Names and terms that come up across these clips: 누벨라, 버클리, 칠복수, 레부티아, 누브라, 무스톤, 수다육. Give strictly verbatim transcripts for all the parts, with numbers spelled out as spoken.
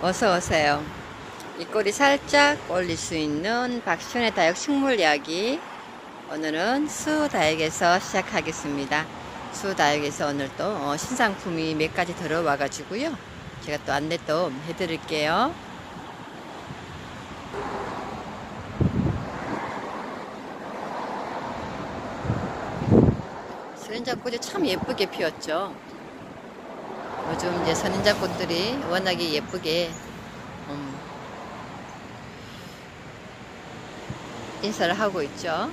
어서 오세요. 입꼬리 살짝 올릴 수 있는 박시훈의 다육 식물 이야기, 오늘은 수다육에서 시작하겠습니다. 수다육에서 오늘 또 어, 신상품이 몇 가지 들어와 가지고요, 제가 또 안내 또 해드릴게요. 선인자꽃이 참 예쁘게 피었죠. 요즘 이제 선인자꽃들이 워낙에 예쁘게 음, 인사를 하고 있죠.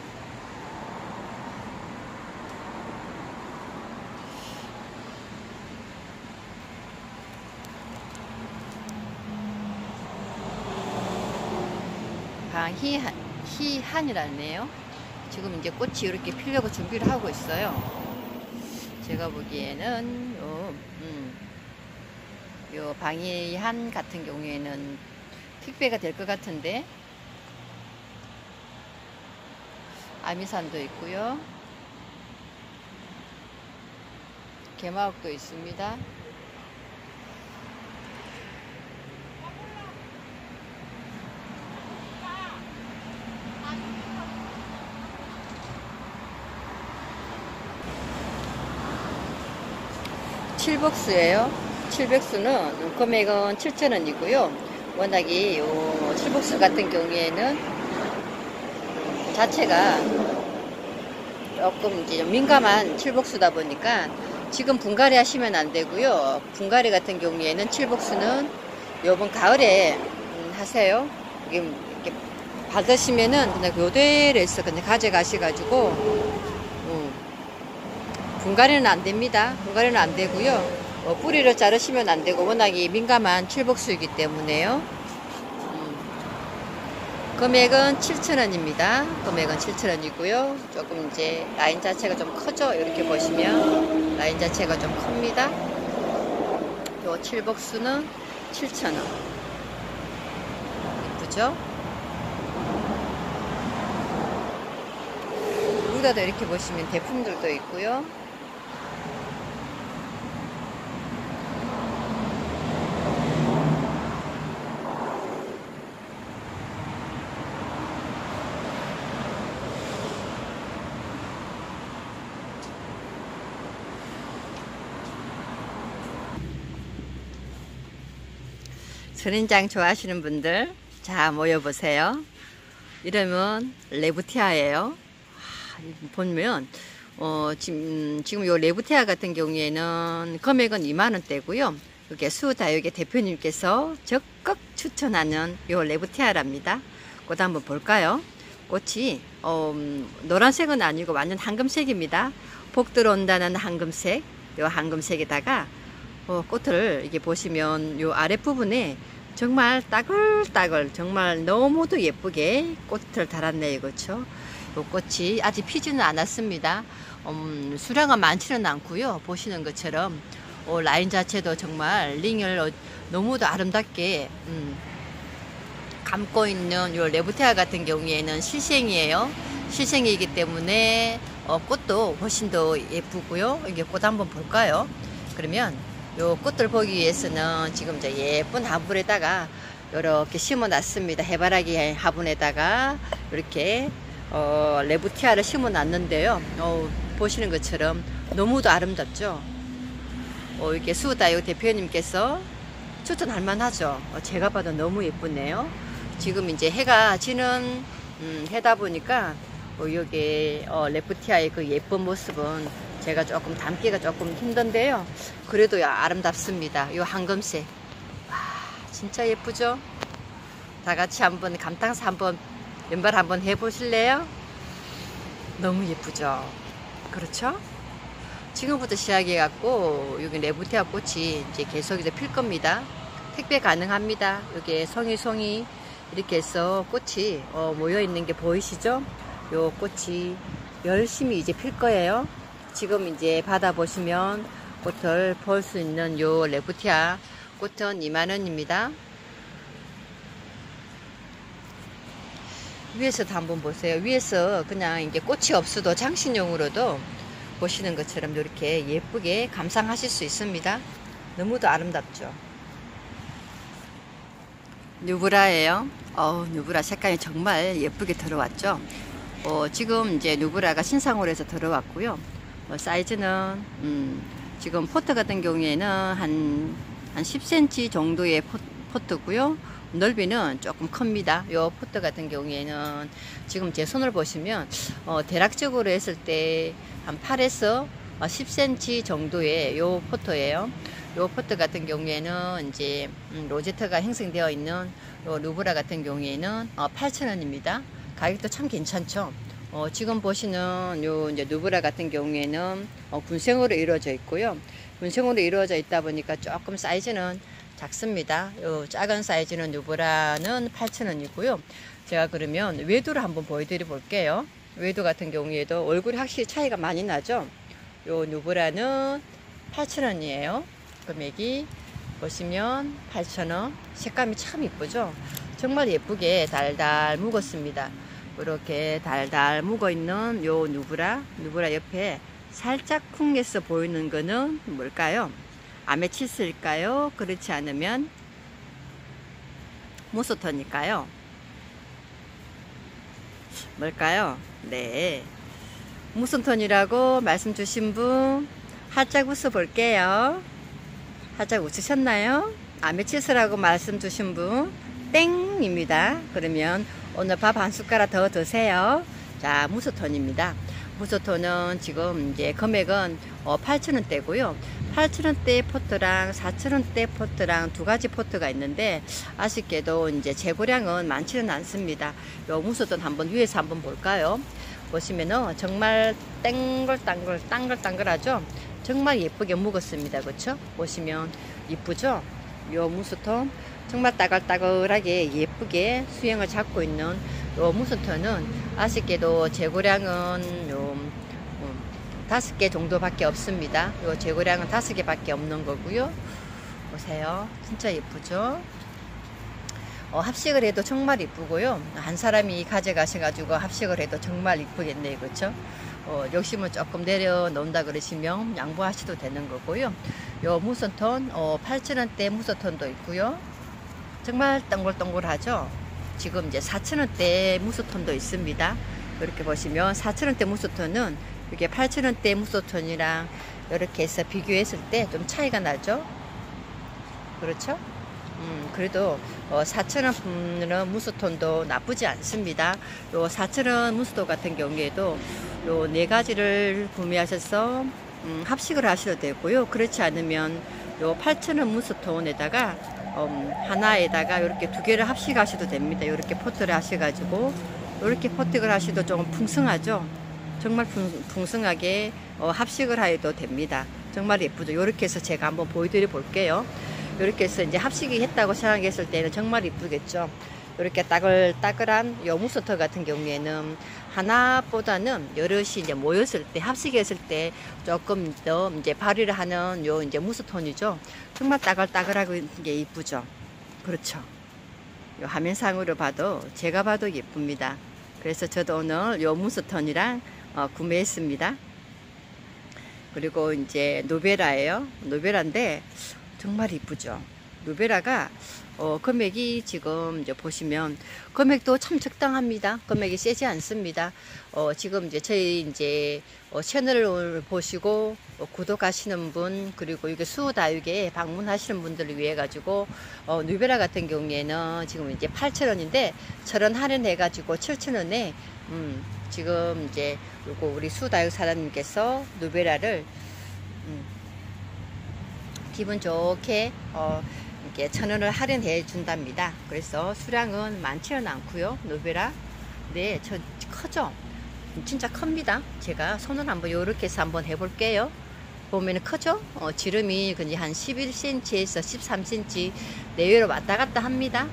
방희한, 희한이라네요. 지금 이제 꽃이 이렇게 피려고 준비를 하고 있어요. 제가 보기에는 요, 음, 요 방이한 같은 경우에는 택배가 될 것 같은데, 아미산도 있고요, 개마옥도 있습니다. 칠복수예요. 칠백수는 금액은 칠천 원이고요. 워낙에 요 칠복수 같은 경우에는 자체가 조금 이제 좀 민감한 칠복수다 보니까 지금 분갈이 하시면 안 되고요. 분갈이 같은 경우에는 칠복수는 요번 가을에 하세요. 이렇게 받으시면은 그냥 요대로에서 그냥 가져가셔가지고. 분갈이는 안 됩니다. 분갈이는 안 되고요. 어, 뿌리를 자르시면 안 되고, 워낙에 민감한 칠복수이기 때문에요. 음. 금액은 칠천 원입니다. 금액은 칠천 원이고요. 조금 이제 라인 자체가 좀 커져. 이렇게 보시면 라인 자체가 좀 큽니다. 요 칠복수는 칠천 원. 예쁘죠? 여기다도 이렇게 보시면 대품들도 있고요. 선인장 좋아하시는 분들 자 모여보세요. 이름은 레부티아예요. 보면 어, 지금 지금 요 레부티아 같은 경우에는 금액은 이만 원대고요. 이게 수다육의 대표님께서 적극 추천하는 요 레부티아랍니다. 꽃 한번 볼까요? 꽃이 어, 노란색은 아니고 완전 황금색입니다. 복 들어온다는 황금색, 요 황금색에다가 어, 꽃을 이게 보시면 요 아랫부분에 정말 따글따글 정말 너무도 예쁘게 꽃을 달았네요. 그렇죠? 요 꽃이 아직 피지는 않았습니다. 음, 수량은 많지는 않고요. 보시는 것처럼 어, 라인 자체도 정말 링을 어, 너무도 아름답게 음, 감고 있는 요 레부티아 같은 경우에는 실생이에요. 실생이기 때문에 어, 꽃도 훨씬 더 예쁘고요. 이게 꽃 한번 볼까요? 그러면 요 꽃들 보기 위해서는 지금 이제 예쁜 화분에다가 이렇게 심어놨습니다. 해바라기 화분에다가 이렇게 어, 레부티아를 심어 놨는데요. 어, 보시는 것처럼 너무도 아름답죠. 어, 이렇게 수다육 대표님께서 추천할 만하죠. 어, 제가 봐도 너무 예쁘네요. 지금 이제 해가 지는 음, 해다 보니까 어, 여기 어, 레부티아의 그 예쁜 모습은 제가 조금 담기가 조금 힘든데요. 그래도 아름답습니다. 이 황금색. 와, 진짜 예쁘죠? 다 같이 한번 감탄사 한번. 연발 한번 해보실래요? 너무 예쁘죠? 그렇죠? 지금부터 시작해갖고, 여기 레부티아 꽃이 이제 계속 이제 필 겁니다. 택배 가능합니다. 여기에 송이송이 이렇게 해서 꽃이 어, 모여있는 게 보이시죠? 요 꽃이 열심히 이제 필 거예요. 지금 이제 받아보시면 꽃을 볼 수 있는 요 레부티아 꽃은 이만 원입니다. 위에서도 한번 보세요. 위에서 그냥 이게 꽃이 없어도 장식용으로도 보시는 것처럼 이렇게 예쁘게 감상하실 수 있습니다. 너무도 아름답죠. 누브라예요. 어우, 누브라 색깔이 정말 예쁘게 들어왔죠. 어, 지금 이제 누브라가 신상으로 해서 들어왔고요. 어, 사이즈는 음, 지금 포트 같은 경우에는 한, 한 십 센티미터 정도의 포, 포트고요. 넓이는 조금 큽니다. 요 포트 같은 경우에는 지금 제 손을 보시면 어, 대략적으로 했을 때 한 팔에서 십 센티미터 정도의 요 포트예요. 요 포트 같은 경우에는 이제 로제트가 행생되어 있는 요 누브라 같은 경우에는 팔천 원입니다. 가격도 참 괜찮죠. 어, 지금 보시는 요 이제 누브라 같은 경우에는 어, 군생으로 이루어져 있고요. 군생으로 이루어져 있다 보니까 조금 사이즈는 작습니다. 요 작은 사이즈는 누브라는 팔천 원이고요. 제가 그러면 외두를 한번 보여드려 볼게요. 외두 같은 경우에도 얼굴이 확실히 차이가 많이 나죠. 요 누브라는 팔천 원이에요. 금액이 보시면 팔천 원. 색감이 참 이쁘죠. 정말 예쁘게 달달 묵었습니다. 이렇게 달달 묵어 있는 요 누브라 누브라 옆에 살짝 쿵해서 보이는 거는 뭘까요? 아메치스일까요? 그렇지 않으면 무스톤일까요? 뭘까요? 네, 무스톤이라고 말씀 주신 분 활짝 웃어 볼게요. 활짝 웃으셨나요? 아메치스라고 말씀 주신 분 땡입니다. 그러면 오늘 밥 한 숟가락 더 드세요. 자, 무스톤입니다. 무스톤은 지금 이제 금액은 어, 팔천 원대고요. 팔천 원대 포트랑 사천 원대 포트랑 두 가지 포트가 있는데 아쉽게도 이제 재고량은 많지는 않습니다. 요 무스톤 한번 위에서 한번 볼까요? 보시면은 정말 땡글땡글 땡글땡글하죠? 정말 예쁘게 묵었습니다. 그쵸? 보시면 이쁘죠? 요 무스톤 정말 따글따글하게 예쁘게 수영을 잡고 있는 요 무스톤은 아쉽게도 재고량은 요 다섯 개 정도밖에 없습니다. 요 재고량은 다섯 개밖에 없는 거고요. 보세요, 진짜 예쁘죠? 어, 합식을 해도 정말 예쁘고요. 한 사람이 가져가셔가지고 합식을 해도 정말 예쁘겠네요, 그렇죠? 어, 욕심을 조금 내려놓는다 그러시면 양보하셔도 되는 거고요. 요 무스톤 어, 팔천 원대 무스톤도 있고요. 정말 동글동글하죠? 지금 이제 사천 원대 무스톤도 있습니다. 이렇게 보시면 사천 원대 무스톤은 이게 팔천 원대 무스톤이랑 이렇게 해서 비교했을 때 좀 차이가 나죠? 그렇죠? 음, 그래도 어, 사천 원 무스톤도 나쁘지 않습니다. 요 사천 원 무스톤 같은 경우에도 요 네 가지를 구매하셔서 음, 합식을 하셔도 되고요. 그렇지 않으면 요 팔천 원 무스톤에다가 음, 하나에다가 이렇게 두 개를 합식하셔도 됩니다. 이렇게 포트를 하셔가지고 이렇게 포트를 하셔도 조금 풍성하죠. 정말 풍, 풍성하게 어, 합식을 해도 됩니다. 정말 예쁘죠. 이렇게 해서 제가 한번 보여드려 볼게요. 이렇게 해서 이제 합식이 했다고 생각했을 때는 정말 이쁘겠죠. 이렇게 따글따글한 무스톤 같은 경우에는 하나보다는 여럿이 이제 모였을 때, 합식했을 때 조금 더 이제 발휘를 하는 요 이제 무스톤이죠. 정말 따글따글하게 이쁘죠. 그렇죠. 요 화면상으로 봐도, 제가 봐도 예쁩니다. 그래서 저도 오늘 요 무스톤이랑 어, 구매했습니다. 그리고 이제 누벨라예요. 누벨라인데, 정말 이쁘죠. 누벨라가 어, 금액이 지금 이제 보시면 금액도 참 적당합니다. 금액이 세지 않습니다. 어, 지금 이제 저희 이제 어, 채널을 보시고 어, 구독하시는 분 그리고 이게 수다육에 방문하시는 분들을 위해 가지고 어, 누벨라 같은 경우에는 지금 이제 팔천 원인데 천 원 할인해 가지고 칠천 원에 음, 지금 이제 요거 우리 수다육 사장님께서 누벨라를 음, 기분 좋게 어, 이렇게 천 원을 할인해 준답니다. 그래서 수량은 많지는 않고요. 누벨라 네, 저 커죠. 진짜 큽니다. 제가 손을 한번 요렇게 해서 한번 해볼게요. 보면은 커죠. 어, 지름이 그냥 한 십일 센티미터에서 십삼 센티미터 내외로 왔다 갔다 합니다.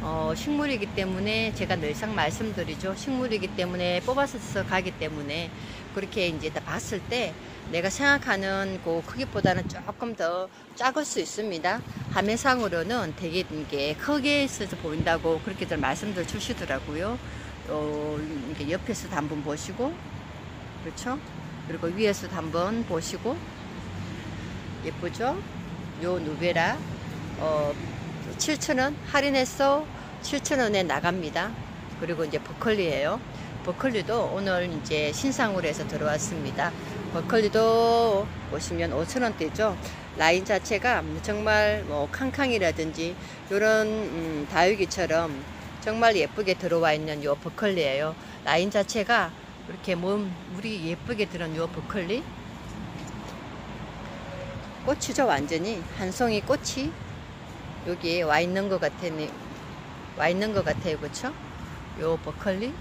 어, 식물이기 때문에 제가 늘상 말씀드리죠. 식물이기 때문에 뽑아서 가기 때문에 그렇게 이제 다 봤을 때 내가 생각하는 그 크기보다는 조금 더 작을 수 있습니다. 화면상으로는 되게 이게 크게 있어서 보인다고 그렇게들 말씀들 주시더라고요. 어, 이렇게 옆에서도 한번 보시고, 그렇죠? 그리고 위에서도 한번 보시고, 예쁘죠? 요 누벨라, 어, 칠천 원 할인해서 칠천 원에 나갑니다. 그리고 이제 버클리예요. 버클리도 오늘 이제 신상으로 해서 들어왔습니다. 버클리도 보시면 오천 원대죠. 라인 자체가 정말 뭐 캉캉이라든지 이런 음 다육이처럼 정말 예쁘게 들어와 있는 요 버클리예요. 라인 자체가 이렇게 몸 물이 예쁘게 들은 요 버클리 꽃이죠. 완전히 한 송이 꽃이 여기에 와 있는 것 같아, 와 있는 것 같아요, 그렇죠? 요 버클리,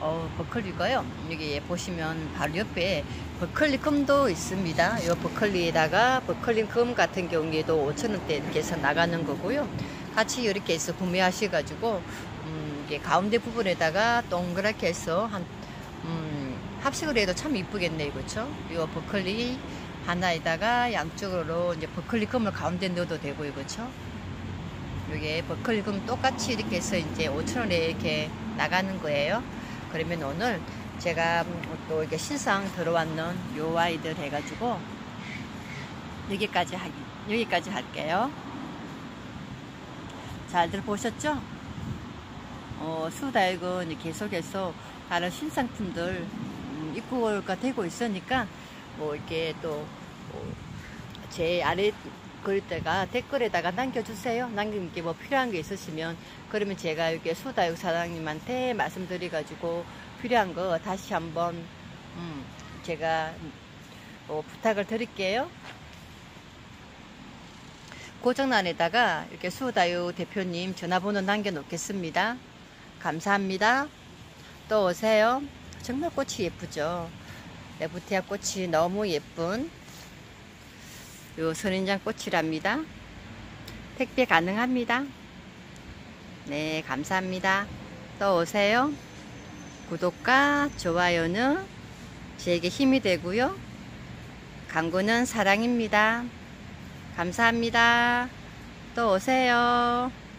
어 버클리가요. 여기 보시면 바로 옆에 버클리금도 있습니다. 요 버클리에다가 버클리금 같은 경우에도 오천 원대 이렇게 해서 나가는 거고요. 같이 이렇게 해서 구매하셔가지고 음, 이게 가운데 부분에다가 동그랗게 해서 한 음, 합식을 해도 참 이쁘겠네요, 그렇죠? 요 버클리 하나에다가 양쪽으로 이제 버클리금을 가운데 넣어도 되고요, 그렇죠? 이게 버클리금 똑같이 이렇게 해서 이제 오천 원에 이렇게 나가는 거예요. 그러면 오늘 제가 또 이게 신상 들어왔는 요 아이들 해가지고 여기까지 하기 여기까지 할게요. 잘들 보셨죠? 어, 수다육은 계속해서 다른 신상품들 입고가 되고 있으니까 뭐 이렇게 또 제 아래 글때가 댓글에다가 남겨주세요. 남기는 게 뭐 필요한 게 있으시면 그러면 제가 이렇게 수다육 사장님한테 말씀드려가지고 필요한 거 다시 한번 음 제가 뭐 부탁을 드릴게요. 고정란에다가 이렇게 수다육 대표님 전화번호 남겨놓겠습니다. 감사합니다. 또 오세요. 정말 꽃이 예쁘죠. 레부티아 꽃이 너무 예쁜 요 선인장 꽃이랍니다. 택배 가능합니다. 네, 감사합니다. 또 오세요. 구독과 좋아요는 제게 힘이 되고요. 광고는 사랑입니다. 감사합니다. 또 오세요.